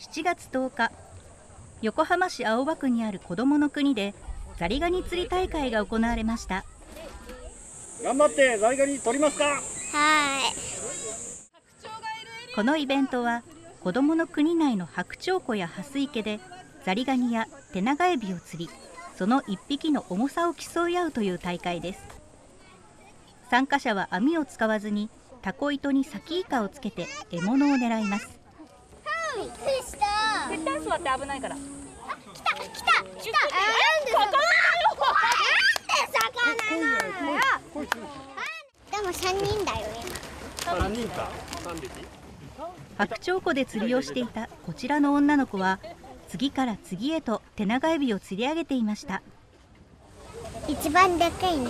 7月10日、横浜市青葉区にあるこどもの国でザリガニ釣り大会が行われました。頑張ってザリガニ取りますか？はい。このイベントはこどもの国内の白鳥湖や蓮池でザリガニやテナガエビを釣り、その1匹の重さを競い合うという大会です。参加者は網を使わずにタコ糸にサキイカをつけて獲物を狙います。はい、びっくりした。絶対座って危ないから。あ、来た。でも3人だよ今。3人か。白鳥湖で釣りをしていたこちらの女の子は次から次へとテナガエビを釣り上げていました。一番でかいね。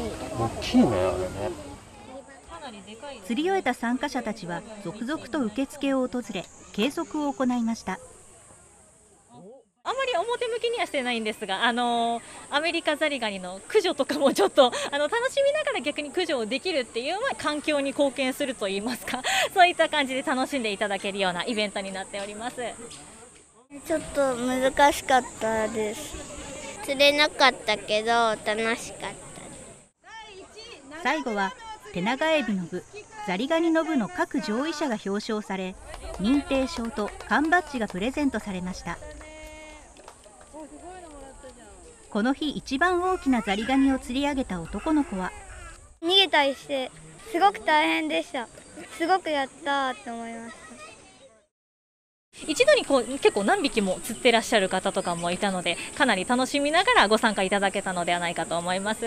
大きいねあれね。釣り終えた参加者たちは続々と受付を訪れ、計測を行いました。あまり表向きにはしてないんですが、アメリカザリガニの駆除とかもちょっと楽しみながら逆に駆除をできるっていう、環境に貢献するといいますか、そういった感じで楽しんでいただけるようなイベントになっております。ちょっと難しかったです。釣れなかったけど楽しかった。最後はテナガエビの部、ザリガニの部の各上位者が表彰され、認定証と缶バッジがプレゼントされました。この日一番大きなザリガニを釣り上げた男の子は、逃げたりしてすごく大変でした。すごくやったと思いました。一度に結構何匹も釣ってらっしゃる方とかもいたので、かなり楽しみながらご参加いただけたのではないかと思います。